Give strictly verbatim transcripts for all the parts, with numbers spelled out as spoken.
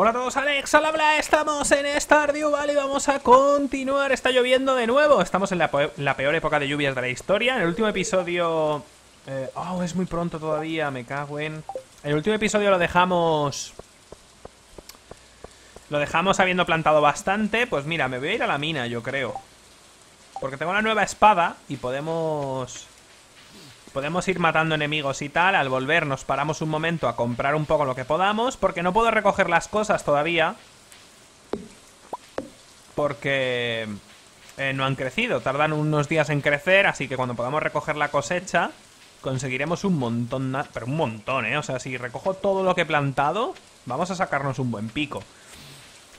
Hola a todos, Alex, al habla, estamos en Stardew Valley, vamos a continuar, está lloviendo de nuevo, estamos en la, la peor época de lluvias de la historia, en el último episodio... Eh, oh, es muy pronto todavía, me cago en... El último episodio lo dejamos... Lo dejamos habiendo plantado bastante, pues mira, me voy a ir a la mina, yo creo. Porque tengo una nueva espada y podemos... Podemos ir matando enemigos y tal. Al volver nos paramos un momento a comprar un poco lo que podamos, porque no puedo recoger las cosas todavía, porque eh, no han crecido. Tardan unos días en crecer, así que cuando podamos recoger la cosecha conseguiremos un montón, pero un montón, ¿eh? O sea, si recojo todo lo que he plantado, vamos a sacarnos un buen pico.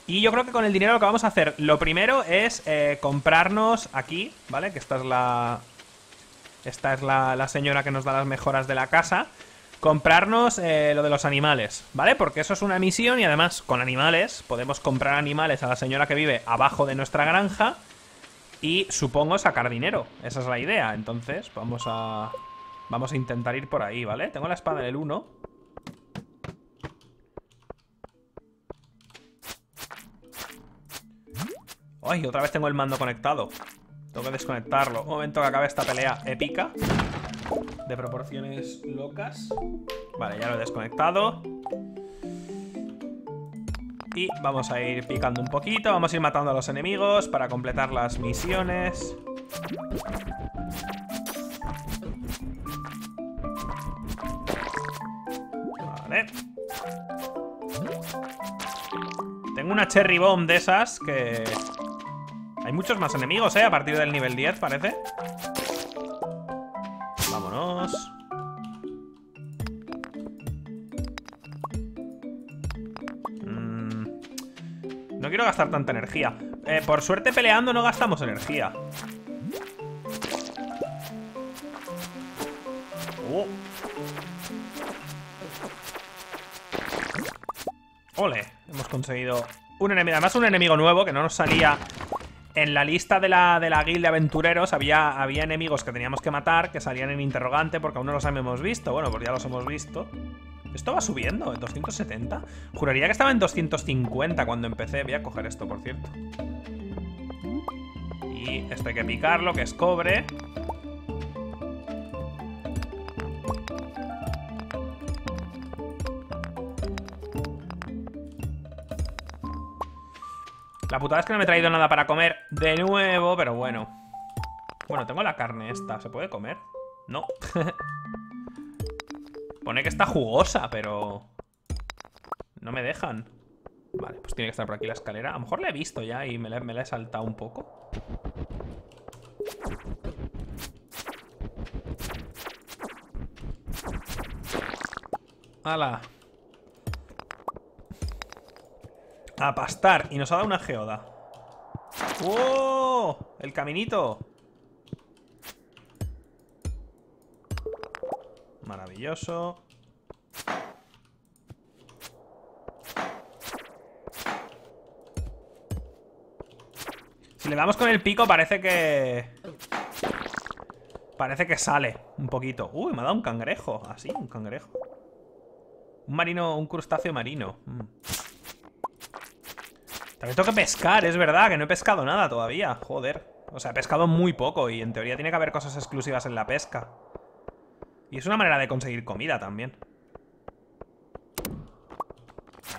Y yo creo que con el dinero lo que vamos a hacer, lo primero es eh, comprarnos aquí, ¿vale? Que esta es la... Esta es la, la señora que nos da las mejoras de la casa. Comprarnos eh, lo de los animales, ¿vale? Porque eso es una misión y además con animales podemos comprar animales a la señora que vive abajo de nuestra granja y supongo sacar dinero. Esa es la idea. Entonces vamos a... Vamos a intentar ir por ahí, ¿vale? Tengo la espada en el uno. ¡Ay! Otra vez tengo el mando conectado. Tengo que desconectarlo. Un momento que acabe esta pelea épica de proporciones locas. Vale, ya lo he desconectado. Y vamos a ir picando un poquito. Vamos a ir matando a los enemigos para completar las misiones. Vale. Tengo una Cherry Bomb de esas que... Hay muchos más enemigos, ¿eh? A partir del nivel diez, parece. Vámonos. Mm. No quiero gastar tanta energía. Eh, por suerte peleando no gastamos energía. Oh. Ole, hemos conseguido un enemigo. Además un enemigo nuevo que no nos salía... En la lista de la, de la guilda de aventureros había, había enemigos que teníamos que matar, que salían en interrogante porque aún no los habíamos visto. Bueno, pues ya los hemos visto. Esto va subiendo, en doscientos setenta. Juraría que estaba en doscientos cincuenta cuando empecé. Voy a coger esto, por cierto. Y esto hay que picarlo, que es cobre. La putada es que no me he traído nada para comer de nuevo, pero bueno. Bueno, tengo la carne esta. ¿Se puede comer? No. Pone que está jugosa, pero... No me dejan. Vale, pues tiene que estar por aquí la escalera. A lo mejor la he visto ya y me la, me la he saltado un poco. ¡Hala! A pastar. Y nos ha dado una geoda. ¡Oh! El caminito. Maravilloso. Si le damos con el pico parece que... Parece que sale un poquito. Uy, me ha dado un cangrejo. Así, un cangrejo. Un marino, un crustáceo marino. Mm. También tengo que pescar, es verdad, que no he pescado nada todavía, joder. O sea, he pescado muy poco y en teoría tiene que haber cosas exclusivas en la pesca. Y es una manera de conseguir comida también.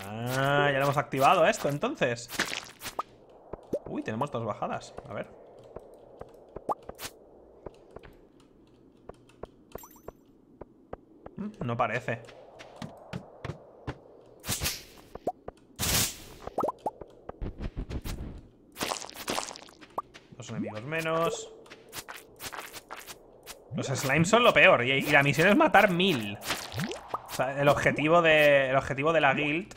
Ah, ya lo hemos activado esto, entonces. Uy, tenemos dos bajadas, a ver. No parece. Enemigos menos. Los slimes son lo peor. Y la misión es matar mil. O sea, el objetivo de. El objetivo de la guild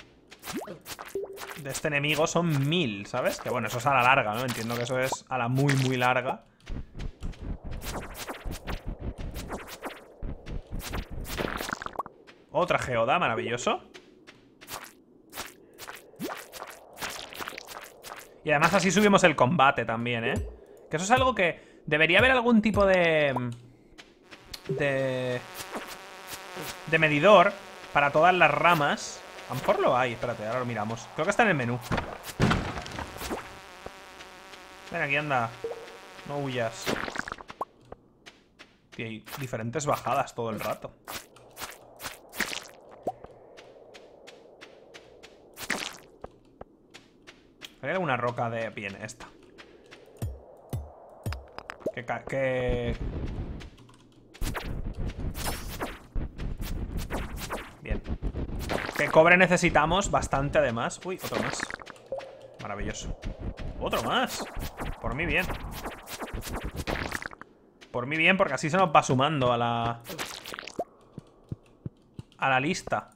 de este enemigo son mil, ¿sabes? Que bueno, eso es a la larga, ¿no? Entiendo que eso es a la muy, muy larga. Otra geoda, maravilloso. Y además así subimos el combate también, ¿eh? Que eso es algo que... Debería haber algún tipo de... De... De medidor para todas las ramas. A lo mejor lo hay. Espérate, ahora lo miramos. Creo que está en el menú. Ven aquí, anda. No huyas. Y hay diferentes bajadas todo el rato. Hay alguna roca de... Bien, esta. Que... que... Bien. Que cobre necesitamos bastante, además. Uy, otro más. Maravilloso. Otro más. Por mí bien. Por mí bien, porque así se nos va sumando a la... A la lista.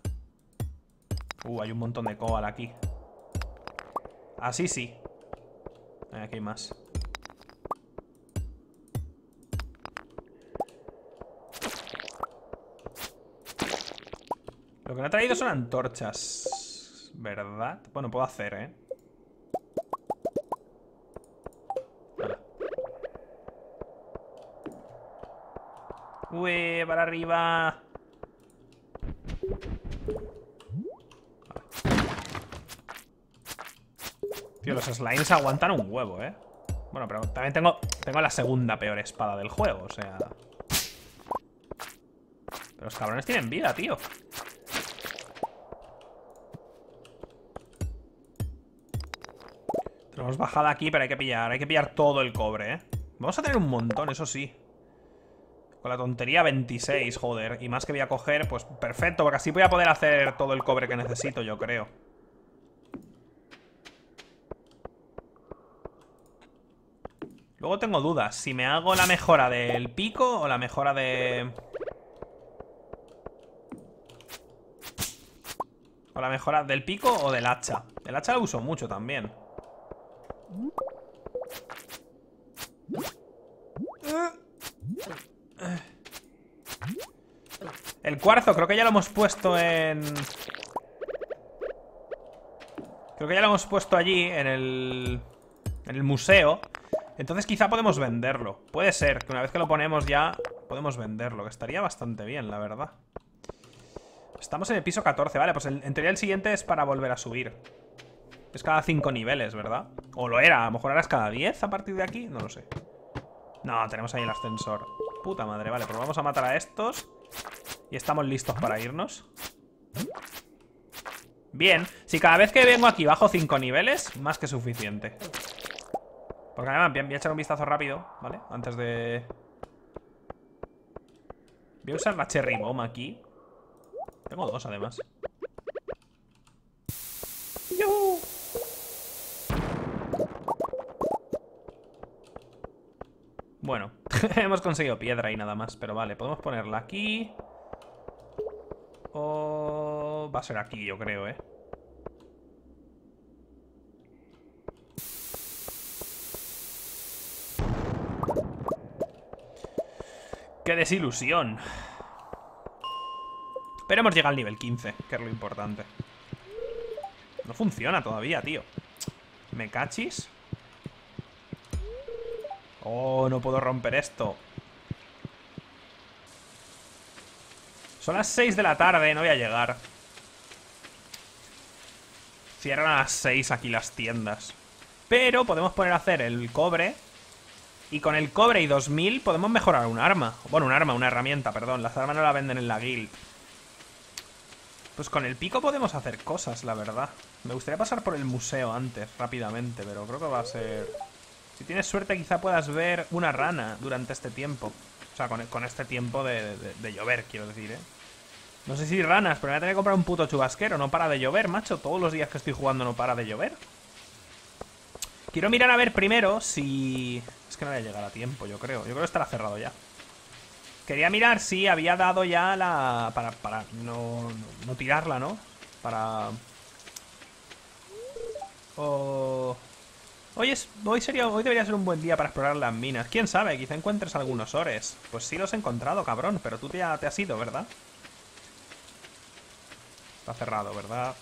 Uh, hay un montón de coal aquí. Así sí. Aquí hay más. Lo que me ha traído son antorchas, ¿verdad? Bueno, puedo hacer, ¿eh? Uy, para arriba. Tío, los slimes aguantan un huevo, ¿eh? Bueno, pero también tengo, tengo la segunda peor espada del juego, o sea... Pero los cabrones tienen vida, tío. Tenemos bajada aquí, pero hay que pillar, hay que pillar todo el cobre, ¿eh? Vamos a tener un montón, eso sí. Con la tontería veintiséis, joder. Y más que voy a coger, pues perfecto, porque así voy a poder hacer todo el cobre que necesito, yo creo. Luego tengo dudas, si me hago la mejora del pico o la mejora de... O la mejora del pico o del hacha. El hacha lo uso mucho también. El cuarzo creo que ya lo hemos puesto en... Creo que ya lo hemos puesto allí, en el... En el museo. Entonces quizá podemos venderlo. Puede ser que una vez que lo ponemos ya podemos venderlo, que estaría bastante bien, la verdad. Estamos en el piso catorce, vale, pues en, en teoría el siguiente es para volver a subir. Es cada cinco niveles, ¿verdad? O lo era, a lo mejor ahora es cada diez a partir de aquí, no lo sé. No, tenemos ahí el ascensor. Puta madre, vale, pues vamos a matar a estos y estamos listos para irnos. Bien, si cada vez que vengo aquí bajo cinco niveles, más que suficiente. Porque además, voy a echar un vistazo rápido, ¿vale? Antes de... Voy a usar la Cherry Bomb aquí. Tengo dos, además. ¡Yuhu! Bueno, hemos conseguido piedra y nada más. Pero vale, podemos ponerla aquí. O... Va a ser aquí, yo creo, ¿eh? ¡Qué desilusión! Pero hemos llegado al nivel quince, que es lo importante. No funciona todavía, tío. ¿Me cachis? Oh, no puedo romper esto. Son las seis de la tarde, no voy a llegar. Cierran a las seis aquí las tiendas. Pero podemos poner a hacer el cobre. Y con el cobre y dos mil podemos mejorar un arma. Bueno, un arma, una herramienta, perdón. Las armas no la venden en la guild. Pues con el pico podemos hacer cosas, la verdad. Me gustaría pasar por el museo antes, rápidamente. Pero creo que va a ser... Si tienes suerte quizá puedas ver una rana durante este tiempo. O sea, con, con este tiempo de, de, de llover, quiero decir, ¿eh? No sé si ranas, pero me voy a tener que comprar un puto chubasquero. No para de llover, macho. Todos los días que estoy jugando no para de llover. Quiero mirar a ver primero si... Es que no voy a llegar a tiempo, yo creo. Yo creo que estará cerrado ya. Quería mirar si había dado ya la... Para, para no, no, no tirarla, ¿no? Para... Oh... Hoy, es, hoy, sería, hoy debería ser un buen día para explorar las minas. ¿Quién sabe? Quizá encuentres algunos ores. Pues sí los he encontrado, cabrón. Pero tú te, ha, te has ido, ¿verdad? Está cerrado, ¿verdad?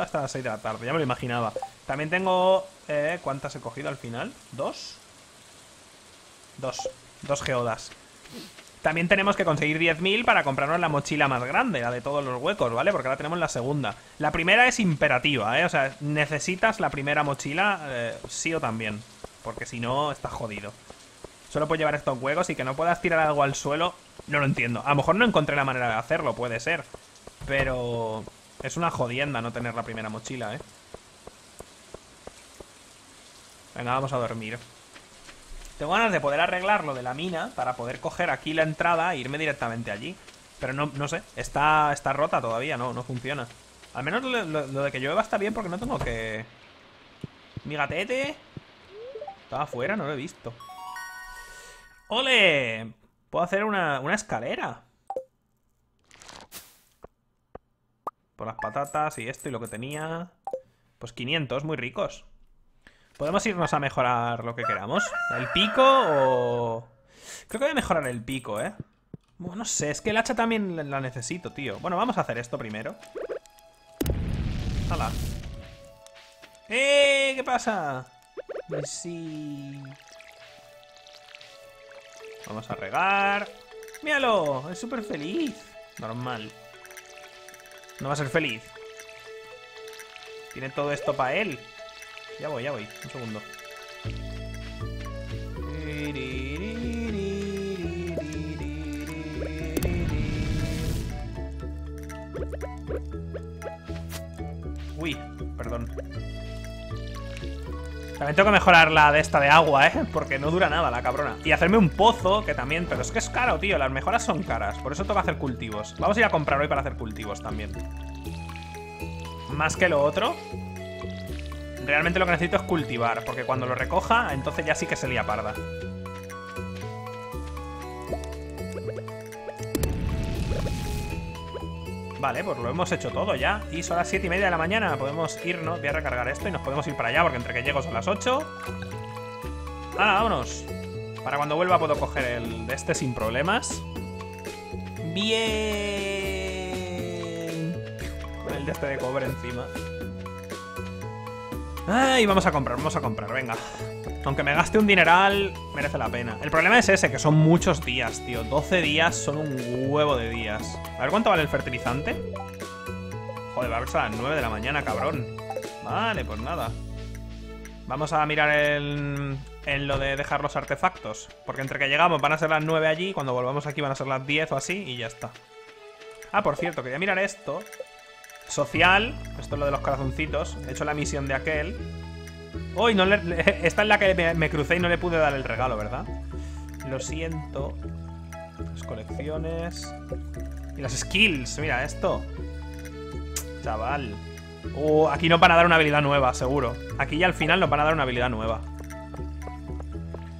Hasta las seis de la tarde. Ya me lo imaginaba. También tengo... Eh, ¿Cuántas he cogido al final? ¿Dos? Dos. Dos geodas. También tenemos que conseguir diez mil para comprarnos la mochila más grande, la de todos los huecos, ¿vale? Porque ahora tenemos la segunda. La primera es imperativa, ¿eh? O sea, necesitas la primera mochila eh, sí o también, porque si no, estás jodido. Solo puedes llevar estos huecos y que no puedas tirar algo al suelo, no lo entiendo. A lo mejor no encontré la manera de hacerlo, puede ser. Pero es una jodienda no tener la primera mochila, ¿eh? Venga, vamos a dormir. Tengo ganas de poder arreglar lo de la mina para poder coger aquí la entrada e irme directamente allí. Pero no, no sé, está, está rota todavía, no, no funciona. Al menos lo, lo, lo de que llueva está bien porque no tengo que... Mi gatete... Estaba afuera, no lo he visto. ¡Ole! Puedo hacer una, una escalera. Por las patatas y esto y lo que tenía. Pues quinientos, muy ricos. Podemos irnos a mejorar lo que queramos. El pico o... Creo que voy a mejorar el pico, ¿eh? Bueno, no sé, es que el hacha también la necesito, tío. Bueno, vamos a hacer esto primero. ¡Hala! ¡Eh! ¿Qué pasa? Pues sí... Vamos a regar. ¡Míralo! Es súper feliz. Normal. No va a ser feliz. Tiene todo esto para él. Ya voy, ya voy. Un segundo. Uy, perdón. También tengo que mejorar la de esta de agua, ¿eh? Porque no dura nada la cabrona. Y hacerme un pozo, que también... Pero es que es caro, tío. Las mejoras son caras. Por eso toca hacer cultivos. Vamos a ir a comprar hoy para hacer cultivos también. Más que lo otro... Realmente lo que necesito es cultivar, porque cuando lo recoja, entonces ya sí que se lía parda. Vale, pues lo hemos hecho todo ya. Y son las siete y media de la mañana. Podemos irnos, voy a recargar esto y nos podemos ir para allá, porque entre que llego son las ocho. ¡Hala, vámonos! Para cuando vuelva puedo coger el de este sin problemas. ¡Bien! Con el de este de cobre encima. Ay, vamos a comprar, vamos a comprar, venga. Aunque me gaste un dineral, merece la pena. El problema es ese, que son muchos días, tío. doce días son un huevo de días. A ver cuánto vale el fertilizante. Joder, va a verse a las nueve de la mañana, cabrón. Vale, pues nada. Vamos a mirar el, el lo de dejar los artefactos. Porque entre que llegamos van a ser las nueve allí. Cuando volvamos aquí van a ser las diez o así. Y ya está. Ah, por cierto, quería mirar esto. Social, esto es lo de los corazoncitos. He hecho la misión de aquel. Uy, no le, esta es la que me, me crucé y no le pude dar el regalo, ¿verdad? Lo siento. Las colecciones. Y las skills, mira esto. Chaval. Uh, aquí nos van a dar una habilidad nueva, seguro. Aquí ya al final nos van a dar una habilidad nueva.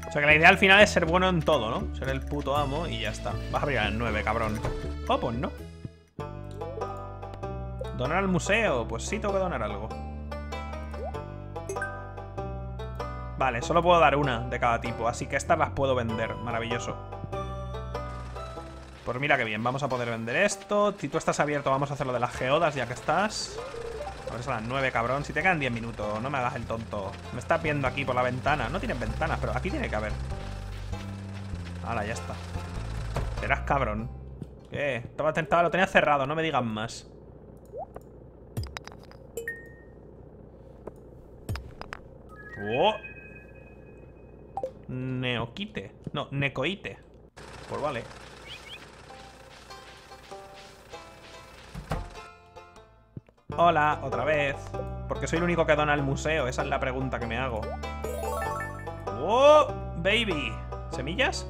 O sea que la idea al final es ser bueno en todo, ¿no? Ser el puto amo y ya está. Vas a abrir al nueve, cabrón. Oh, pues no. ¿Donar al museo? Pues sí, tengo que donar algo. Vale, solo puedo dar una de cada tipo, así que estas las puedo vender. Maravilloso. Pues mira que bien, vamos a poder vender esto. Si tú estás abierto, vamos a hacer lo de las geodas ya que estás. A ver, son las nueve, cabrón. Si te quedan diez minutos, no me hagas el tonto. Me estás viendo aquí por la ventana. No tienes ventanas, pero aquí tiene que haber. Ahora ya está. Serás cabrón. ¿Qué? Estaba, lo tenía cerrado, no me digas más. Oh. Neoquite. No, necoite. Pues vale. Hola, otra vez. ¿Porque soy el único que dona al museo? Esa es la pregunta que me hago. ¡Oh, baby! ¿Semillas?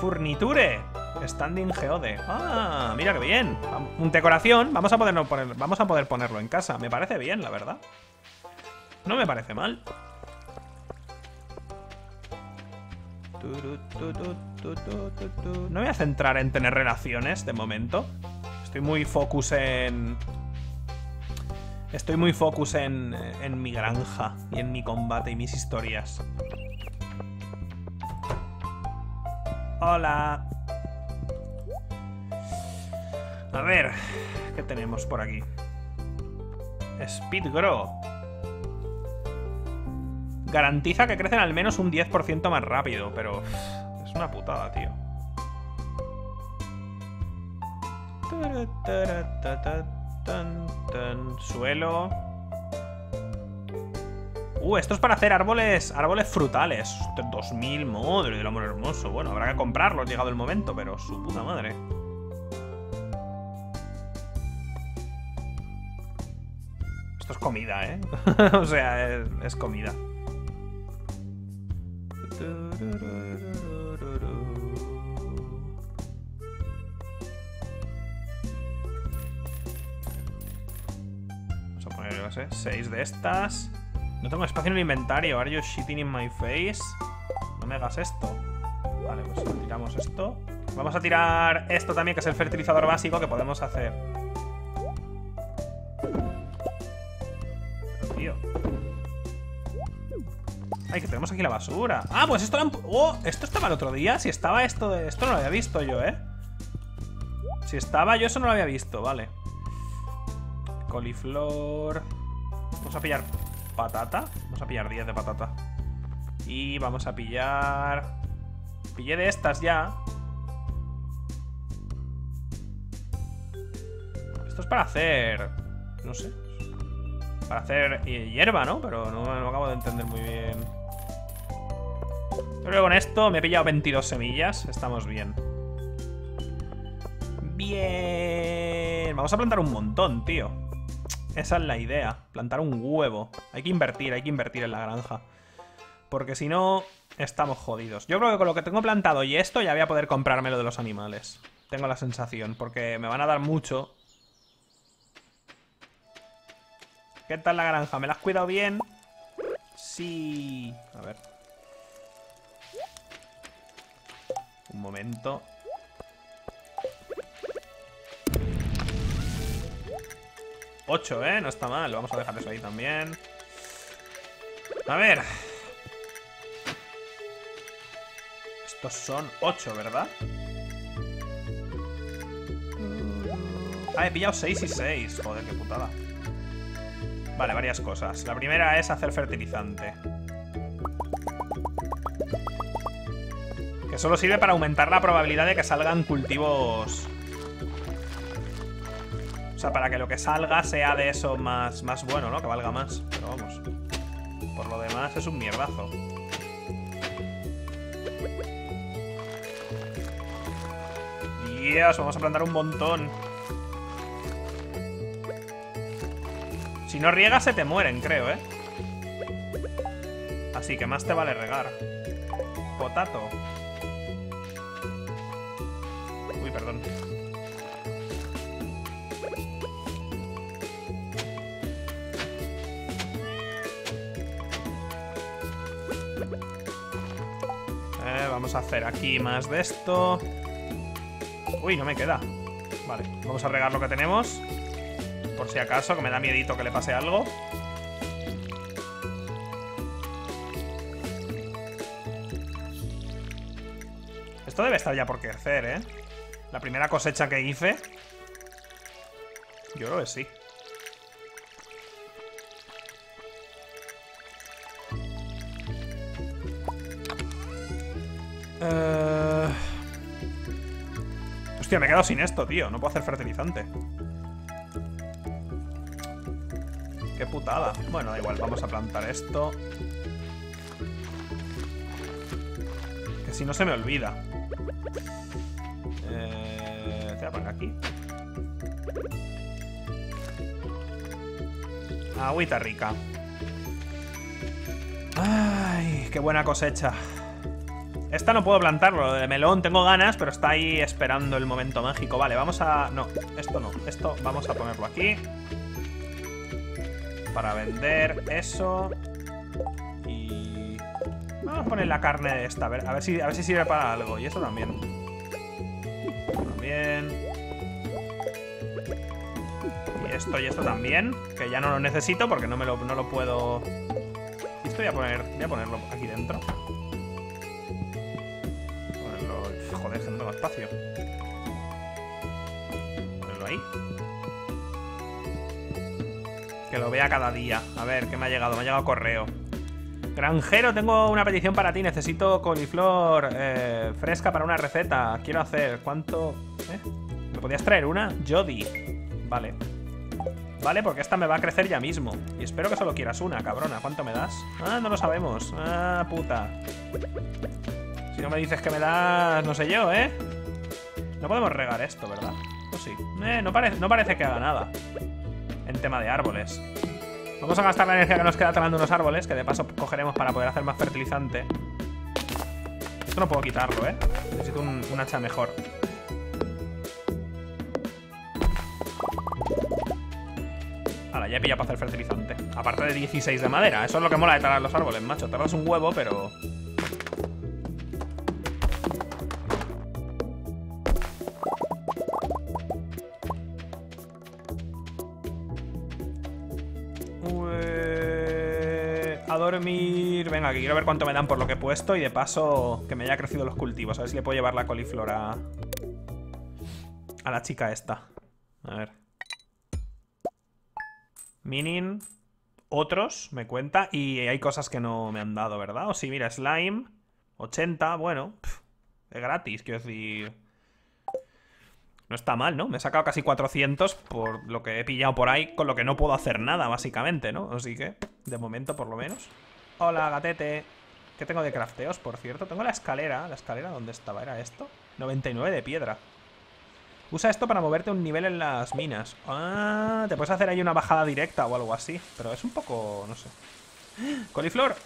Furniture. Standing geode. Ah, mira que bien. Un decoración. Vamos a, poderlo poner, vamos a poder ponerlo en casa. Me parece bien, la verdad. No me parece mal. No me voy a centrar en tener relaciones de momento. Estoy muy focus en... Estoy muy focus en, en mi granja y en mi combate y mis historias. Hola. A ver, ¿qué tenemos por aquí? Speed Grow. Garantiza que crecen al menos un diez por ciento más rápido, pero es una putada, tío. Suelo. Uh, esto es para hacer árboles árboles frutales. dos mil, madre del amor hermoso. Bueno, habrá que comprarlo, llegado el momento, pero su puta madre. Esto es comida, ¿eh? O sea, es, es comida. Vamos a poner, yo sé, seis de estas. No tengo espacio en el inventario. Are you shitting in my face? No me hagas esto. Vale, pues tiramos esto. Vamos a tirar esto también, que es el fertilizador básico que podemos hacer. Ay, que tenemos aquí la basura. Ah, pues esto lo han... Oh, esto estaba el otro día. Si estaba esto de... Esto no lo había visto yo, ¿eh? Si estaba yo, eso no lo había visto, vale. Coliflor. Vamos a pillar patata. Vamos a pillar diez de patata. Y vamos a pillar... Pillé de estas ya. Esto es para hacer... No sé. Para hacer hierba, ¿no? Pero no, no acabo de entender muy bien. Pero con esto me he pillado veintidós semillas. Estamos bien. Bien. Vamos a plantar un montón, tío. Esa es la idea. Plantar un huevo. Hay que invertir, hay que invertir en la granja. Porque si no, estamos jodidos. Yo creo que con lo que tengo plantado y esto ya voy a poder comprarme lo de los animales. Tengo la sensación. Porque me van a dar mucho. ¿Qué tal la granja? ¿Me la has cuidado bien? Sí. A ver. Un momento. ocho, ¿eh? No está mal. Vamos a dejar eso ahí también. A ver. Estos son ocho, ¿verdad? Ah, he pillado seis y seis. Joder, qué putada. Vale, varias cosas. La primera es hacer fertilizante. Que solo sirve para aumentar la probabilidad de que salgan cultivos... O sea, para que lo que salga sea de eso más, más bueno, ¿no? Que valga más. Pero vamos. Por lo demás es un mierdazo. Dios, vamos a plantar un montón. Si no riegas se te mueren, creo, ¿eh? Así que más te vale regar. Potato. Uy, perdón. Eh, vamos a hacer aquí más de esto. Uy, no me queda. Vale, vamos a regar lo que tenemos. Por si acaso, que me da miedito que le pase algo. Esto debe estar ya por crecer, ¿eh? La primera cosecha que hice. Yo creo que sí. Uh... Hostia, me he quedado sin esto, tío. No puedo hacer fertilizante. Qué putada. Bueno, da igual, vamos a plantar esto. Que si no se me olvida. Eh, te voy a poner aquí. Agüita rica. Ay, qué buena cosecha. Esta no puedo plantarlo, de melón tengo ganas, pero está ahí esperando el momento mágico. Vale, vamos a... No, esto no. Esto vamos a ponerlo aquí. Para vender eso. Y... Vamos a poner la carne de esta. A ver, a ver si, a ver si sirve para algo. Y esto también. También. Y esto y esto también. Que ya no lo necesito porque no me lo, no lo puedo... Y esto voy a, poner, voy a ponerlo aquí dentro. Ponerlo... Joder, que no tengo espacio. Ponerlo ahí. Que lo vea cada día. A ver, ¿qué me ha llegado? Me ha llegado correo. Granjero, tengo una petición para ti. Necesito coliflor eh, fresca para una receta. Quiero hacer... ¿Cuánto...? ¿Eh? ¿Me podías traer una? Jody. Vale. Vale, porque esta me va a crecer ya mismo. Y espero que solo quieras una, cabrona. ¿Cuánto me das? Ah, no lo sabemos. Ah, puta. Si no me dices que me das... No sé yo, ¿eh? No podemos regar esto, ¿verdad? Pues sí. Eh, no, pare no parece que haga nada. En tema de árboles. Vamos a gastar la energía que nos queda talando unos árboles, que de paso cogeremos para poder hacer más fertilizante. Esto no puedo quitarlo, ¿eh? Necesito un, un hacha mejor. Ahora, ya he pillado para hacer fertilizante. Aparte de dieciséis de madera. Eso es lo que mola de talar los árboles, macho. Tardas un huevo, pero... dormir. Venga, que quiero ver cuánto me dan por lo que he puesto y de paso que me haya crecido los cultivos. A ver si le puedo llevar la coliflor a, a la chica esta. A ver. Minin. Otros, me cuenta. Y hay cosas que no me han dado, ¿verdad? O sí, mira, slime. ochenta, bueno. Pff, es gratis, quiero decir... No está mal, ¿no? Me he sacado casi cuatrocientos por lo que he pillado por ahí, con lo que no puedo hacer nada, básicamente, ¿no? Así que, de momento, por lo menos. Hola, gatete. ¿Qué tengo de crafteos, por cierto? Tengo la escalera. ¿La escalera dónde estaba? ¿Era esto? noventa y nueve de piedra. Usa esto para moverte un nivel en las minas. Ah, te puedes hacer ahí una bajada directa o algo así. Pero es un poco... no sé. ¡Coliflor!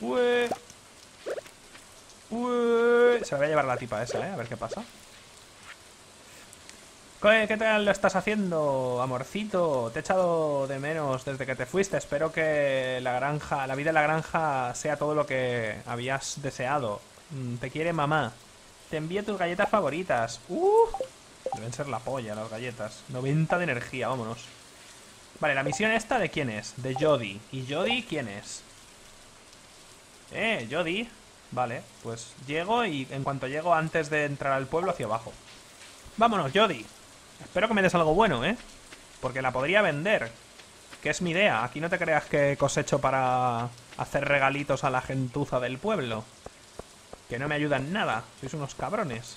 ¡Ué! ¡Ué! Se la voy a llevar la tipa esa, ¿eh? A ver qué pasa. ¿Qué tal lo estás haciendo, amorcito? Te he echado de menos desde que te fuiste. Espero que la granja, la vida en la granja sea todo lo que habías deseado. Te quiere mamá. Te envío tus galletas favoritas. ¡Uh! Deben ser la polla las galletas. noventa de energía, vámonos. Vale, la misión esta ¿de quién es? De Jody. ¿Y Jody quién es? Eh, Jody. Vale, pues llego y en cuanto llego antes de entrar al pueblo hacia abajo. Vámonos, Jody. Espero que me des algo bueno, ¿eh? Porque la podría vender. Que es mi idea. Aquí no te creas que cosecho para hacer regalitos a la gentuza del pueblo. Que no me ayudan nada. Sois unos cabrones.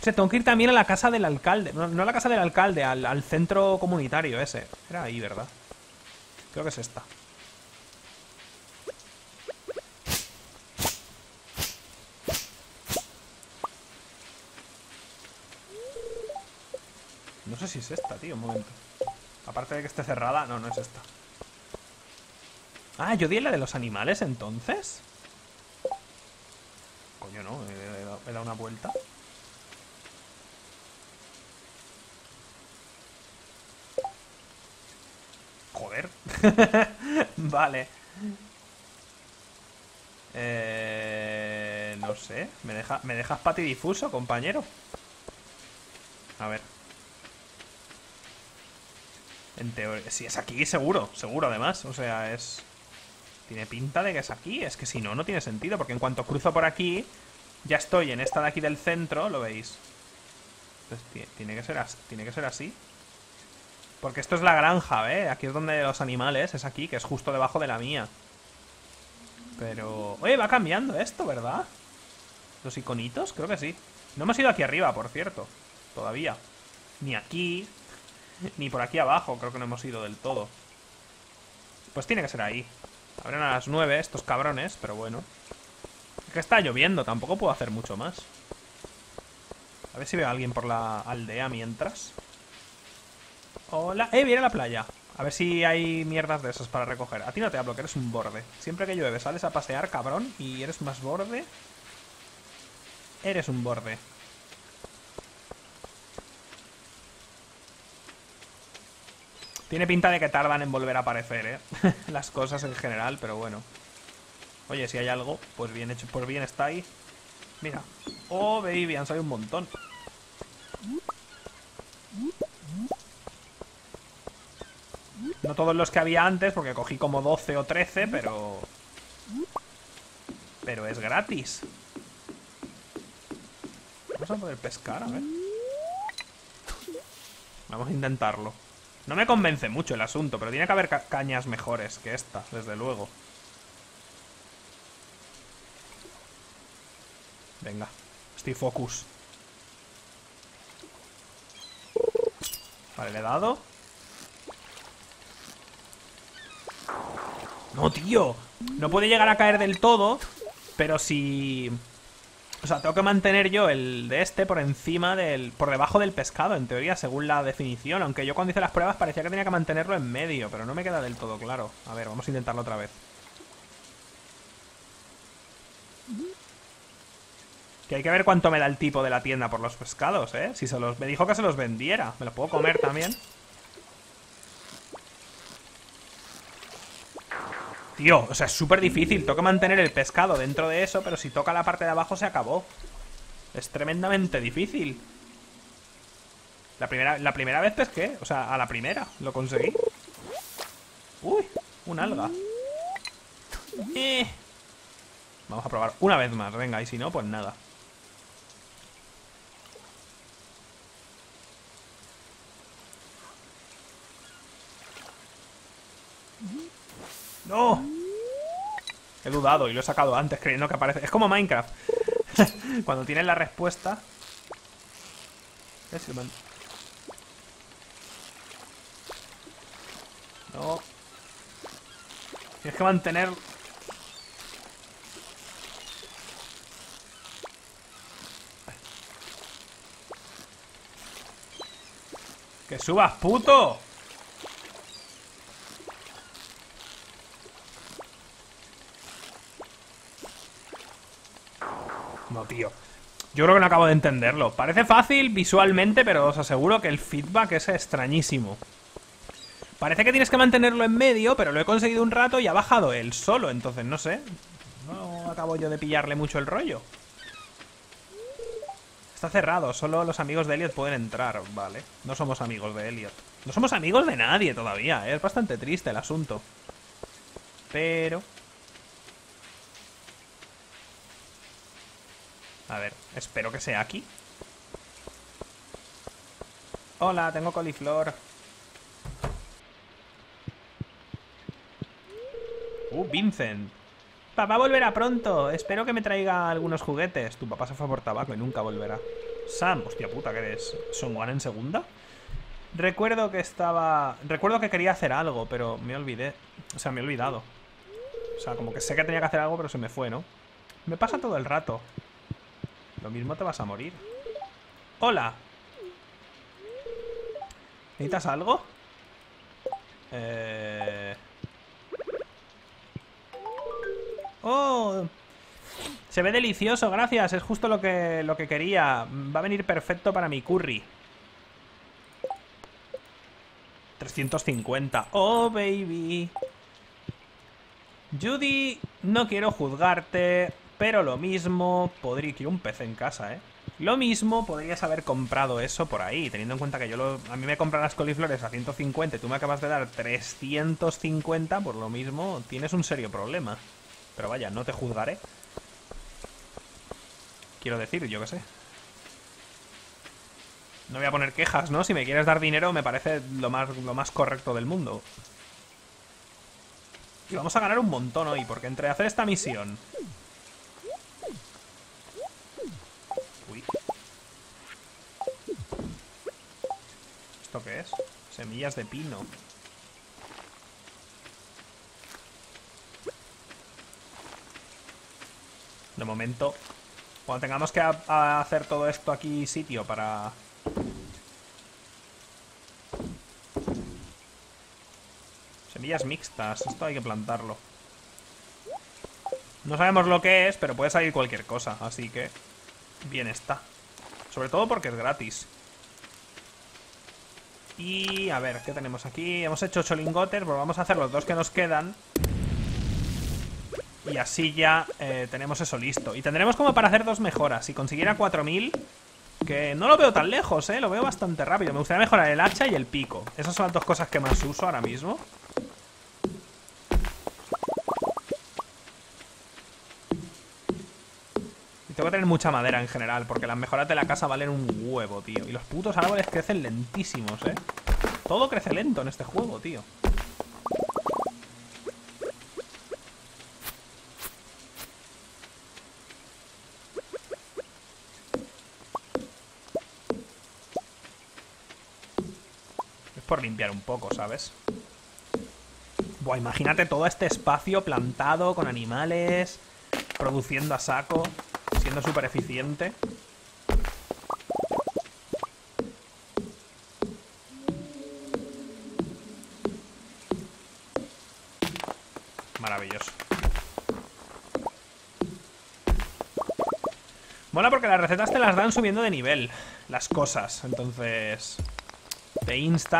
O sea, tengo que ir también a la casa del alcalde. No, no a la casa del alcalde, al, al centro comunitario ese. Era ahí, ¿verdad? Creo que es esta. No sé si es esta, tío, un momento. Aparte de que esté cerrada, no, no es esta. Ah, yo di la de los animales, entonces. Coño, no, he dado una vuelta. Joder. Vale. Eh, no sé, ¿me deja, me dejas patidifuso, compañero? A ver. En teoría, si es aquí, seguro, seguro además. O sea, es... Tiene pinta de que es aquí. Es que si no, no tiene sentido. Porque en cuanto cruzo por aquí, ya estoy en esta de aquí del centro. ¿Lo veis? Entonces, tiene que ser así. Tiene que ser así. Porque esto es la granja, ¿eh? Aquí es donde los animales. Es aquí, que es justo debajo de la mía. Pero... Oye, va cambiando esto, ¿verdad? ¿Los iconitos? Creo que sí. No hemos ido aquí arriba, por cierto. Todavía. Ni aquí... Ni por aquí abajo, creo que no hemos ido del todo. Pues tiene que ser ahí. Abren a las nueve estos cabrones, pero bueno. Es que está lloviendo, tampoco puedo hacer mucho más. A ver si veo a alguien por la aldea mientras. Hola, eh, viene a la playa. A ver si hay mierdas de esas para recoger. A ti no te hablo, que eres un borde. Siempre que llueve sales a pasear, cabrón, y eres más borde. Eres un borde. Tiene pinta de que tardan en volver a aparecer, ¿eh? Las cosas en general, pero bueno. Oye, si hay algo, pues bien hecho, pues bien está ahí. Mira. Oh, baby, han salido un montón. No todos los que había antes, porque cogí como doce o trece, pero... Pero es gratis. Vamos a poder pescar, a ver. Vamos a intentarlo. No me convence mucho el asunto, pero tiene que haber ca cañas mejores que esta, desde luego. Venga, estoy focus. Vale, le he dado. No, tío. No puede llegar a caer del todo. Pero si... O sea, tengo que mantener yo el de este por encima del... Por debajo del pescado, en teoría, según la definición. Aunque yo cuando hice las pruebas parecía que tenía que mantenerlo en medio. Pero no me queda del todo claro. A ver, vamos a intentarlo otra vez. Que hay que ver cuánto me da el tipo de la tienda por los pescados, ¿eh? Si se los... Me dijo que se los vendiera. Me los puedo comer también. Tío, o sea, es súper difícil. Toca mantener el pescado dentro de eso, pero si toca la parte de abajo se acabó. Es tremendamente difícil. La primera, la primera vez pesqué. O sea, a la primera lo conseguí. Uy, un alga. Eh. Vamos a probar una vez más. Venga, y si no, pues nada. ¡No! He dudado y lo he sacado antes creyendo que aparece... Es como Minecraft. Cuando tienes la respuesta... No. Tienes que mantener... ¡Que subas, puto! No, tío. Yo creo que no acabo de entenderlo. Parece fácil visualmente, pero os aseguro que el feedback es extrañísimo. Parece que tienes que mantenerlo en medio, pero lo he conseguido un rato y ha bajado él solo. Entonces, no sé. No acabo yo de pillarle mucho el rollo. Está cerrado. Solo los amigos de Elliot pueden entrar. Vale. No somos amigos de Elliot. No somos amigos de nadie todavía, ¿eh? Es bastante triste el asunto. Pero... A ver, espero que sea aquí. Hola, tengo coliflor. Uh, Vincent. Papá volverá pronto. Espero que me traiga algunos juguetes. Tu papá se fue por tabaco y nunca volverá. Sam, hostia puta, ¿qué eres? ¿Son Juan en segunda? Recuerdo que estaba... Recuerdo que quería hacer algo, pero me olvidé. O sea, me he olvidado. O sea, como que sé que tenía que hacer algo, pero se me fue, ¿no? Me pasa todo el rato. Lo mismo te vas a morir. ¡Hola! ¿Necesitas algo? Eh... ¡Oh! Se ve delicioso, gracias. Es justo lo que, lo que quería. Va a venir perfecto para mi curry. trescientos cincuenta. ¡Oh, baby! Judy, no quiero juzgarte... Pero lo mismo... Podría... Quiero un pez en casa, ¿eh? Lo mismo podrías haber comprado eso por ahí. Teniendo en cuenta que yo lo... A mí me compran las coliflores a ciento cincuenta y tú me acabas de dar trescientos cincuenta. Por lo mismo tienes un serio problema. Pero vaya, no te juzgaré. Quiero decir, yo qué sé. No voy a poner quejas, ¿no? Si me quieres dar dinero me parece lo más, lo más correcto del mundo. Y vamos a ganar un montón hoy. Porque entre hacer esta misión... ¿Esto qué es? Semillas de pino. De momento, cuando tengamos que a, a hacer todo esto aquí sitio para... Semillas mixtas, esto hay que plantarlo. No sabemos lo que es, pero puede salir cualquier cosa, así que bien está. Sobre todo porque es gratis. Y a ver, ¿qué tenemos aquí? Hemos hecho ocho lingotes, pues vamos a hacer los dos que nos quedan. Y así ya eh, tenemos eso listo. Y tendremos como para hacer dos mejoras. Si consiguiera cuatro mil, que no lo veo tan lejos, ¿eh? Lo veo bastante rápido. Me gustaría mejorar el hacha y el pico. Esas son las dos cosas que más uso ahora mismo. Tengo que tener mucha madera en general, porque las mejoras de la casa valen un huevo, tío. Y los putos árboles crecen lentísimos, eh. Todo crece lento en este juego, tío. limpiar un poco, ¿sabes? Buah, imagínate todo este espacio plantado con animales, produciendo a saco, siendo súper eficiente. Maravilloso. Mola porque las recetas te las dan subiendo de nivel, las cosas. Entonces te insta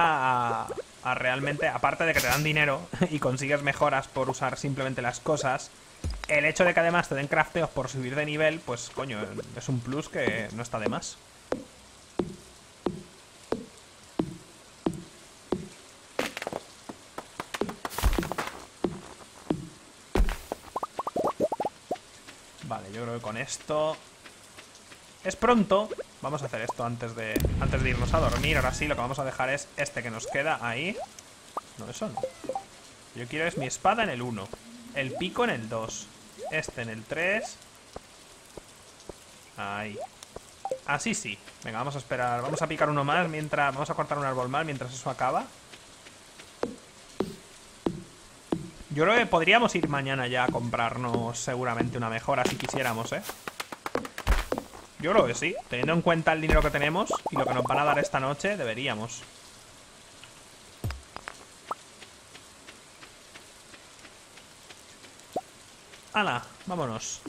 a, a realmente, aparte de que te dan dinero y consigues mejoras por usar simplemente las cosas, el hecho de que además te den crafteos por subir de nivel, pues coño, es un plus que no está de más. Vale, yo creo que con esto... es pronto. Vamos a hacer esto antes de antes de irnos a dormir. Ahora sí, lo que vamos a dejar es este que nos queda ahí. ¿Dónde son? Yo quiero es mi espada en el uno. El pico en el dos. Este en el tres. Ahí. Así sí. Venga, vamos a esperar. Vamos a picar uno más mientras... vamos a cortar un árbol más mientras eso acaba. Yo creo que podríamos ir mañana ya a comprarnos seguramente una mejora si quisiéramos, ¿eh? Yo creo que sí, teniendo en cuenta el dinero que tenemos y lo que nos van a dar esta noche, deberíamos. ¡Hala! Vámonos.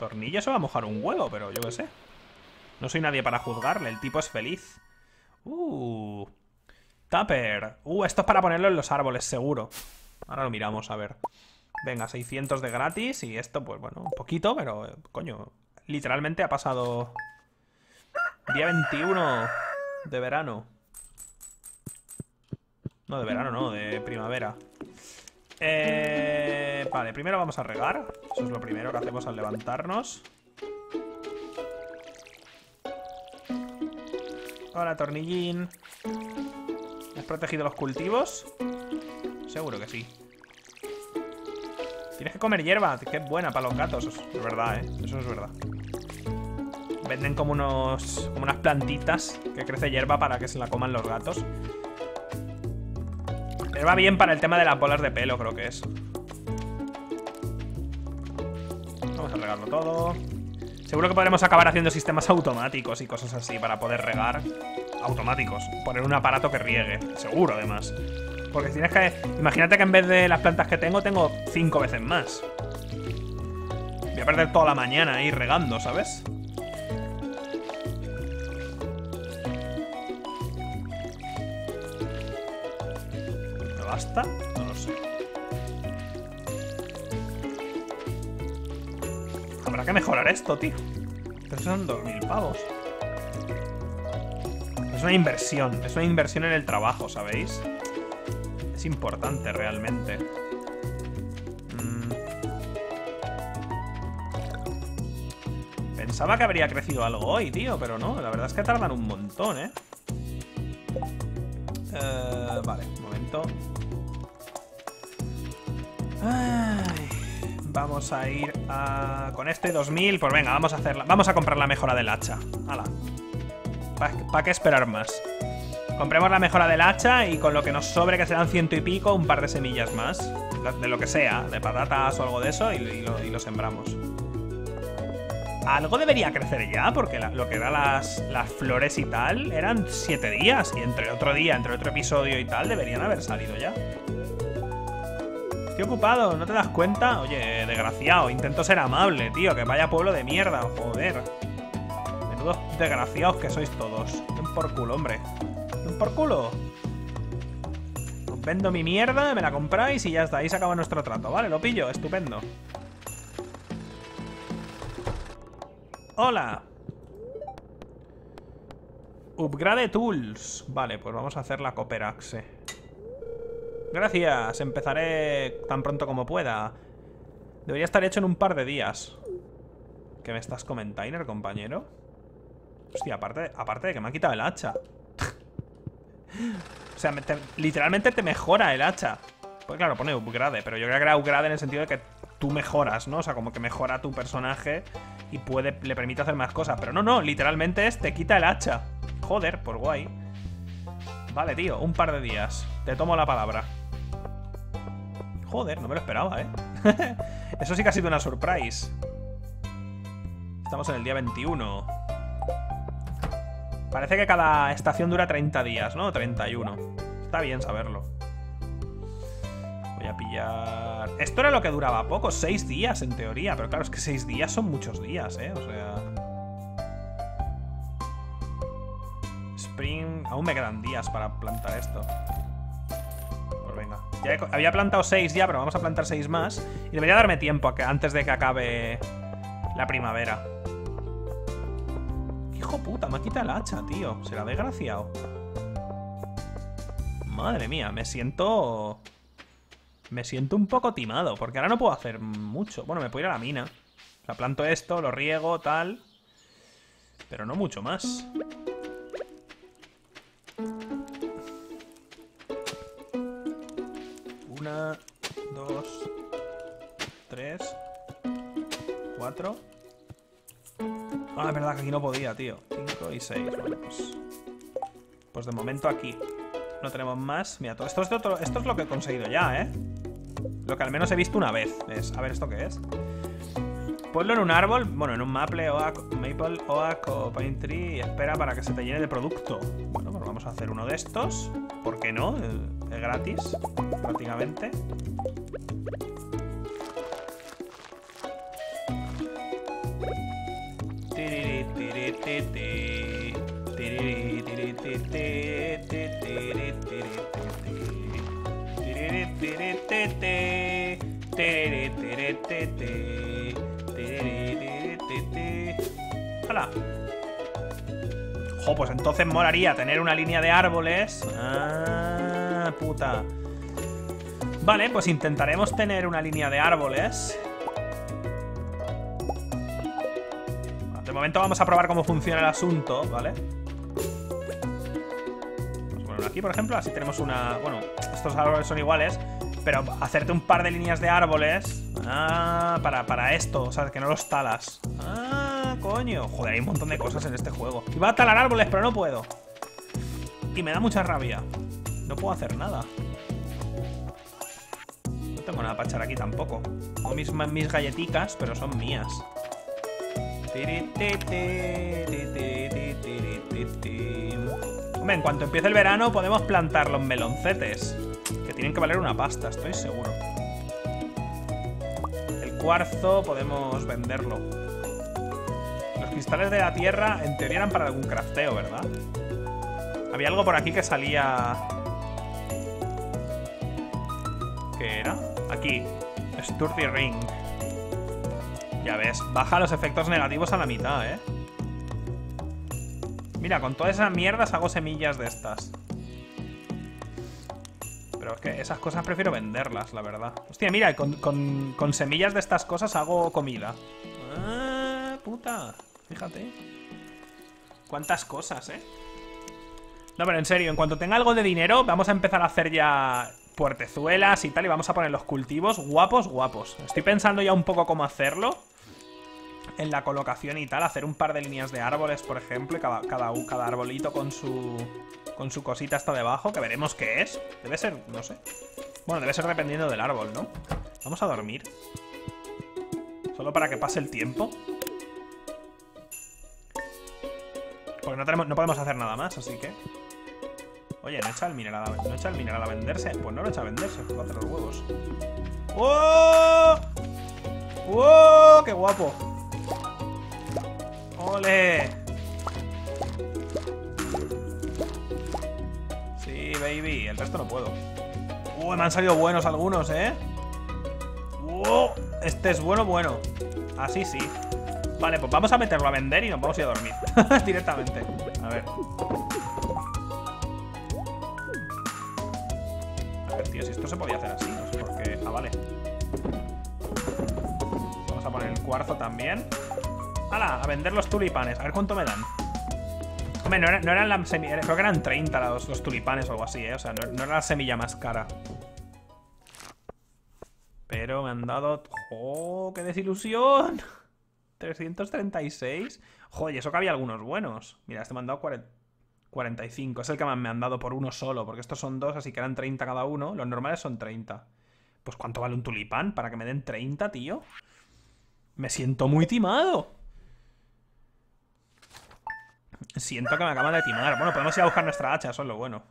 Tornillo se va a mojar un huevo, pero yo qué sé. No soy nadie para juzgarle, el tipo es feliz. ¡Uh! ¡Tupper! ¡Uh! Esto es para ponerlo en los árboles, seguro. Ahora lo miramos, a ver. Venga, seiscientos de gratis y esto, pues bueno, un poquito, pero coño, literalmente ha pasado día veintiuno de verano. No, de verano no, de primavera. Eh, vale, primero vamos a regar. Eso es lo primero que hacemos al levantarnos. Hola, tornillín. ¿Has protegido los cultivos? Seguro que sí. Tienes que comer hierba, que es buena para los gatos. Eso es verdad, ¿eh? Eso es verdad. Venden como unos... como unas plantitas que crece hierba para que se la coman los gatos. Pero va bien para el tema de las bolas de pelo, creo que es. Vamos a regarlo todo. Seguro que podremos acabar haciendo sistemas automáticos y cosas así para poder regar. Automáticos. Poner un aparato que riegue. Seguro, además. Porque tienes que... imagínate que en vez de las plantas que tengo, tengo cinco veces más. Voy a perder toda la mañana ahí regando, ¿sabes? ¿Me basta? No lo sé. Habrá que mejorar esto, tío. Pero son dos mil pavos. Es una inversión. Es una inversión en el trabajo, ¿sabéis? Es importante realmente. Mm. Pensaba que habría crecido algo hoy, tío, pero no. La verdad es que tardan un montón, ¿eh? Uh, vale, un momento. Ay, vamos a ir a... con este dos mil, pues venga, vamos a hacerla. Vamos a comprar la mejora del hacha. Hala. ¿Para qué esperar más? Compremos la mejora del hacha y con lo que nos sobre, que serán ciento y pico, un par de semillas más. De lo que sea, de patatas o algo de eso, y, y, lo, y lo sembramos. Algo debería crecer ya, porque la, lo que da las, las flores y tal eran siete días. Y entre otro día, entre otro episodio y tal, deberían haber salido ya. Estoy ocupado, ¿no te das cuenta? Oye, desgraciado, intento ser amable, tío, que vaya pueblo de mierda, joder. Menudos desgraciados que sois todos. Ven por culo, hombre. Por culo. Os vendo mi mierda, me la compráis y ya está, ahí se acaba nuestro trato, ¿vale? Lo pillo, estupendo. Hola. Upgrade tools. Vale, pues vamos a hacer la cooperaxe. Gracias, empezaré tan pronto como pueda. Debería estar hecho en un par de días. ¿Qué me estás comentando, compañero? Hostia, aparte, aparte de que me ha quitado el hacha. O sea, te, literalmente te mejora el hacha. Pues claro, pone upgrade, pero yo creo que era upgrade en el sentido de que tú mejoras, ¿no? O sea, como que mejora tu personaje y puede, le permite hacer más cosas. Pero no, no, literalmente es te quita el hacha. Joder, por guay. Vale, tío, un par de días. Te tomo la palabra. Joder, no me lo esperaba, ¿eh? Eso sí que ha sido una surprise. Estamos en el día veintiuno. Parece que cada estación dura treinta días, ¿no? treinta y uno. Está bien saberlo. Voy a pillar... Esto era lo que duraba poco, seis días en teoría. Pero claro, es que seis días son muchos días, ¿eh? O sea... Spring... Aún me quedan días para plantar esto. Pues venga. Ya he... Había plantado seis ya, pero vamos a plantar seis más. Y debería darme tiempo a que... antes de que acabe la primavera. Hijo puta, me ha quitado el hacha, tío. Se la ha desgraciado. Madre mía, me siento... Me siento un poco timado, porque ahora no puedo hacer mucho. Bueno, me puedo ir a la mina. O sea, planto esto, lo riego, tal. Pero no mucho más. Una, dos, tres, cuatro. Ah, es verdad que aquí no podía, tío. Cinco y seis. Bueno, pues... Pues de momento aquí no tenemos más. Mira, todo esto es, de otro... esto es lo que he conseguido ya, ¿eh? Lo que al menos he visto una vez es... A ver, ¿esto qué es? Ponlo en un árbol. Bueno, en un maple oak, maple oak o pine tree. Y espera para que se te llene de producto. Bueno, pues vamos a hacer uno de estos. ¿Por qué no? Es gratis, prácticamente. ¡Hala! Jo, pues entonces molaría tener una línea de árboles. ¡Ah, puta! Vale, pues intentaremos tener una línea de árboles. De momento vamos a probar cómo funciona el asunto, ¿vale? Pues bueno, aquí por ejemplo, así tenemos una... Bueno, estos árboles son iguales. Pero hacerte un par de líneas de árboles. Ah, para, para esto. O sea, que no los talas. Ah, coño. Joder, hay un montón de cosas en este juego. Iba a talar árboles, pero no puedo. Y me da mucha rabia. No puedo hacer nada. No tengo nada para echar aquí tampoco. O mis, mis galletitas, pero son mías. Hombre, en cuanto empiece el verano podemos plantar los meloncetes. Tienen que valer una pasta, estoy seguro. El cuarzo podemos venderlo. Los cristales de la tierra en teoría eran para algún crafteo, ¿verdad? Había algo por aquí que salía... ¿Qué era? Aquí. Sturdy Ring. Ya ves, baja los efectos negativos a la mitad, ¿eh? Mira, con todas esas mierdas hago semillas de estas. Pero es que esas cosas prefiero venderlas, la verdad. Hostia, mira, con, con, con semillas de estas cosas hago comida. Ah, puta. Fíjate. Cuántas cosas, ¿eh? No, pero en serio, en cuanto tenga algo de dinero, vamos a empezar a hacer ya puertezuelas y tal. Y vamos a poner los cultivos guapos, guapos. Estoy pensando ya un poco cómo hacerlo. En la colocación y tal. Hacer un par de líneas de árboles, por ejemplo. Y cada, cada, cada arbolito con su... Con su cosita hasta debajo, que veremos qué es. Debe ser, no sé. Bueno, debe ser dependiendo del árbol, ¿no? Vamos a dormir. Solo para que pase el tiempo. Porque no, tenemos, no podemos hacer nada más, así que... Oye, ¿no echa el mineral a, no echa el mineral a venderse? Pues no lo echa a venderse, va a hacer los huevos. ¡Oh! ¡Oh! ¡Qué guapo! ¡Ole! Baby, el resto no puedo. Uh, me han salido buenos algunos, ¿eh? Uh, este es bueno, bueno. Así sí. Vale, pues vamos a meterlo a vender y nos vamos a ir a dormir. Directamente. A ver. A ver, tío, si esto se podía hacer así, no sé por qué. Ah, vale. Vamos a poner el cuarzo también. ¡Hala! A vender los tulipanes. A ver cuánto me dan. Hombre, no, era, no eran las semillas, creo que eran treinta los, los tulipanes o algo así, ¿eh? O sea, no, no era la semilla más cara. Pero me han dado... ¡Oh, qué desilusión! trescientos treinta y seis. Joder, eso que había algunos buenos. Mira, este me han dado cuarenta, cuarenta y cinco. Es el que más me han dado por uno solo, porque estos son dos, así que eran treinta cada uno. Los normales son treinta. Pues ¿cuánto vale un tulipán para que me den treinta, tío? Me siento muy timado. Siento que me acaban de timar. Bueno, podemos ir a buscar nuestra hacha, eso es lo bueno.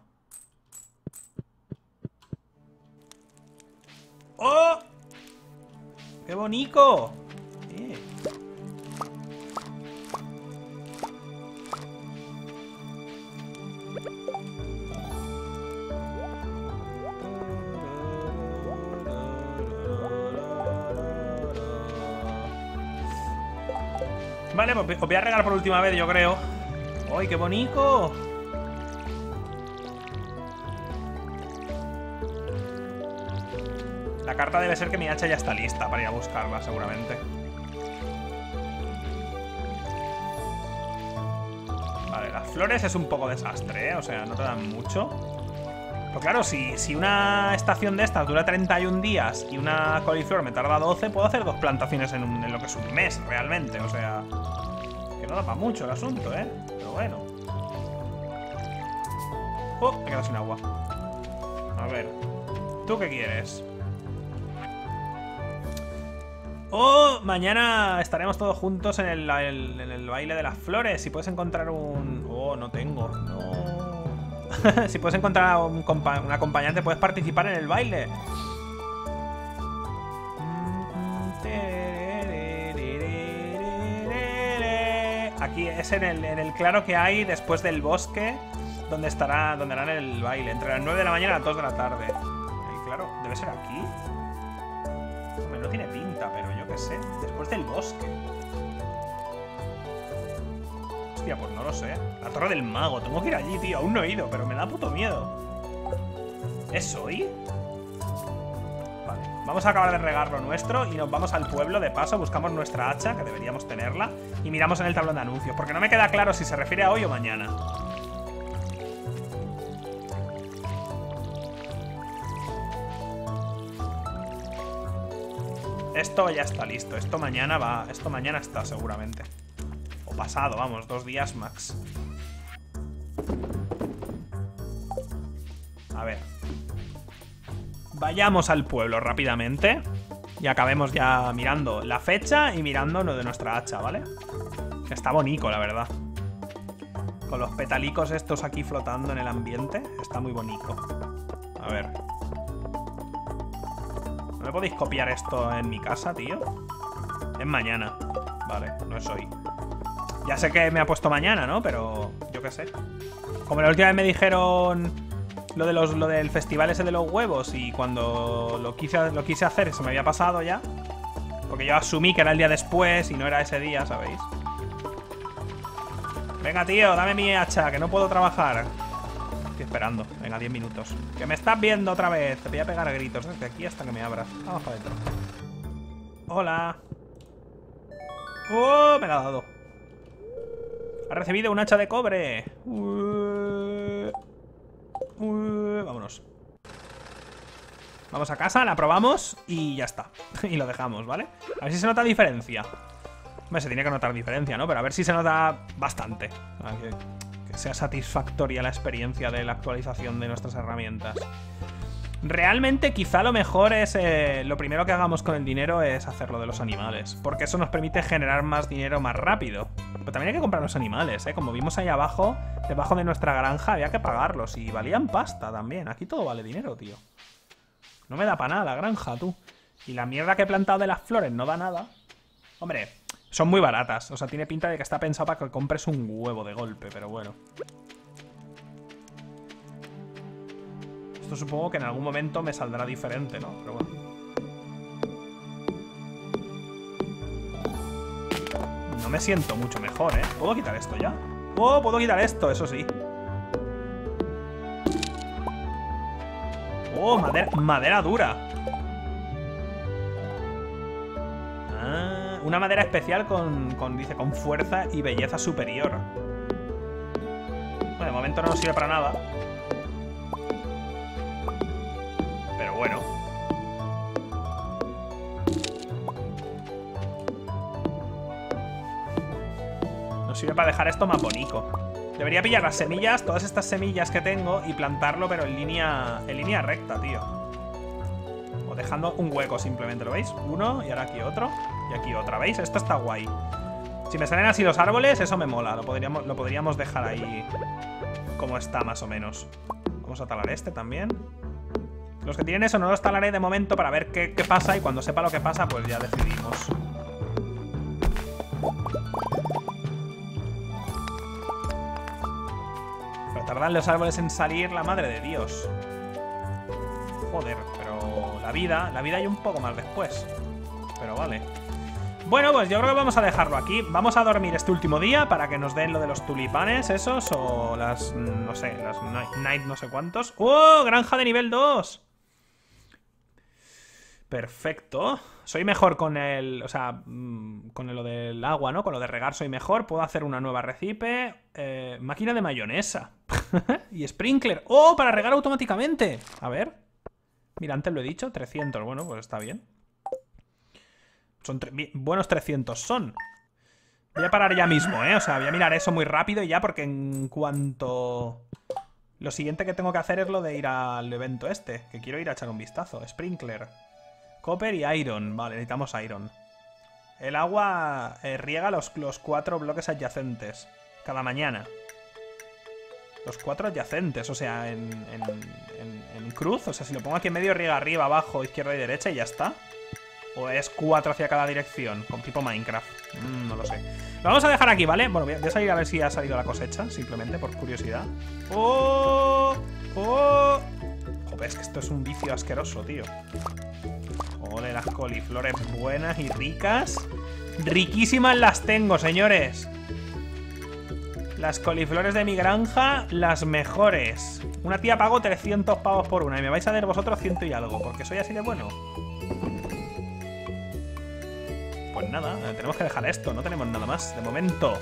¡Oh! ¡Qué bonito! Eh. Vale, pues os voy a regalar por última vez, yo creo. ¡Ay, qué bonito! La carta debe ser que mi hacha ya está lista para ir a buscarla, seguramente. Vale, las flores es un poco desastre, ¿eh? O sea, no te dan mucho. Pero claro, si, si una estación de estas dura treinta y un días y una coliflor me tarda doce, puedo hacer dos plantaciones en, un, en lo que es un mes, realmente. O sea, que no da para mucho el asunto, ¿eh? Pero bueno. Oh, me he quedado sin agua. A ver, ¿tú qué quieres? Oh, mañana estaremos todos juntos en el, el, en el baile de las flores. Si puedes encontrar un... Oh, no tengo. No. Si puedes encontrar un, compa un acompañante, puedes participar en el baile. Aquí es en el, en el claro que hay después del bosque, donde estará, donde harán el baile. Entre las nueve de la mañana y las dos de la tarde. El claro, debe ser aquí. Hombre, no tiene pinta, pero yo qué sé. Después del bosque. Hostia, pues no lo sé. La torre del mago. Tengo que ir allí, tío. Aún no he ido, pero me da puto miedo. ¿Es hoy? Vale. Vamos a acabar de regar lo nuestro y nos vamos al pueblo. De paso, buscamos nuestra hacha, que deberíamos tenerla, y miramos en el tablón de anuncios, porque no me queda claro si se refiere a hoy o mañana. Esto ya está listo. Esto mañana va. Esto mañana está, seguramente. O pasado, vamos. Dos días max. A ver. Vayamos al pueblo rápidamente. Y acabemos ya mirando la fecha y mirando lo de nuestra hacha, ¿vale? Está bonito, la verdad. Con los petalicos estos aquí flotando en el ambiente. Está muy bonito. A ver. ¿No podéis copiar esto en mi casa, tío? Es mañana. Vale, no es hoy. Ya sé que me ha puesto mañana, ¿no? Pero yo qué sé. Como la última vez me dijeron lo, de los, lo del festival ese de los huevos y cuando lo quise, lo quise hacer se me había pasado ya. Porque yo asumí que era el día después y no era ese día, ¿sabéis? Venga, tío, dame mi hacha, que no puedo trabajar. Estoy esperando. Venga, diez minutos. ¡Que me estás viendo otra vez! Te voy a pegar a gritos desde aquí hasta que me abras. Vamos para adentro. ¡Hola! ¡Oh! Me la ha dado. Ha recibido un hacha de cobre. Uh, uh, vámonos. Vamos a casa, la probamos y ya está. Y lo dejamos, ¿vale? A ver si se nota diferencia. Hombre, se tiene que notar diferencia, ¿no? Pero a ver si se nota bastante. Aquí. Sea satisfactoria la experiencia de la actualización de nuestras herramientas. Realmente quizá lo mejor es eh, lo primero que hagamos con el dinero es hacerlo de los animales, porque eso nos permite generar más dinero más rápido. Pero también hay que comprar los animales, ¿eh? Como vimos ahí abajo, debajo de nuestra granja había que pagarlos y valían pasta también. Aquí todo vale dinero, tío. No me da para nada la granja, tú. Y la mierda que he plantado de las flores no da nada. Hombre, son muy baratas. O sea, tiene pinta de que está pensado para que compres un huevo de golpe, pero bueno. Esto supongo que en algún momento me saldrá diferente, ¿no? Pero bueno. No me siento mucho mejor, ¿eh? ¿Puedo quitar esto ya? ¡Oh, puedo quitar esto! Eso sí. ¡Oh, madera, madera dura! Ah... Una madera especial con, con, dice, con fuerza y belleza superior. Bueno, de momento no nos sirve para nada. Pero bueno. Nos sirve para dejar esto más bonito. Debería pillar las semillas, todas estas semillas que tengo, y plantarlo, pero en línea, en línea recta, tío. O dejando un hueco simplemente, ¿lo veis? Uno, y ahora aquí otro, y aquí otra, ¿veis? Esto está guay. Si me salen así los árboles, eso me mola. Lo podríamos, lo podríamos dejar ahí como está, más o menos. Vamos a talar este también. Los que tienen eso no los talaré de momento para ver qué, qué pasa, y cuando sepa lo que pasa, pues ya decidimos. Pero tardan los árboles en salir, la madre de Dios. Joder, pero la vida, la vida hay un poco más después. Pero vale. Bueno, pues yo creo que vamos a dejarlo aquí. Vamos a dormir este último día para que nos den lo de los tulipanes esos, o las, no sé, las night no sé cuántos. ¡Oh! Granja de nivel dos. Perfecto. Soy mejor con el, o sea, con lo del agua, ¿no? Con lo de regar soy mejor. Puedo hacer una nueva recipe. Eh, máquina de mayonesa. Y sprinkler. ¡Oh! Para regar automáticamente. A ver. Mira, antes lo he dicho. trescientos. Bueno, pues está bien. Son buenos trescientos son. Voy a parar ya mismo, ¿eh? O sea, voy a mirar eso muy rápido y ya, porque en cuanto... Lo siguiente que tengo que hacer es lo de ir al evento este, que quiero ir a echar un vistazo. Sprinkler. Copper y iron. Vale, necesitamos iron. El agua eh, riega los, los cuatro bloques adyacentes cada mañana. Los cuatro adyacentes, o sea, en, en, en, en cruz. O sea, si lo pongo aquí en medio, riega arriba, abajo, izquierda y derecha y ya está. O es cuatro hacia cada dirección, con tipo Minecraft. Mm, no lo sé. Lo vamos a dejar aquí, ¿vale? Bueno, voy a salir a ver si ha salido la cosecha, simplemente por curiosidad. ¡Oh! ¡Oh! Joder, es que esto es un vicio asqueroso, tío. Ole, las coliflores buenas y ricas. Riquísimas las tengo, señores. Las coliflores de mi granja, las mejores. Una tía pagó trescientos pavos por una, y me vais a dar vosotros ciento y algo, porque soy así de bueno. Pues nada, tenemos que dejar esto, no tenemos nada más de momento.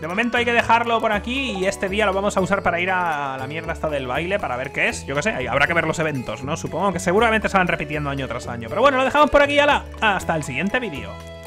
De momento hay que dejarlo por aquí, y este día lo vamos a usar para ir a la mierda hasta del baile, para ver qué es. Yo qué sé, habrá que ver los eventos, ¿no? Supongo que seguramente se van repitiendo año tras año. Pero bueno, lo dejamos por aquí, ala. Hasta el siguiente vídeo.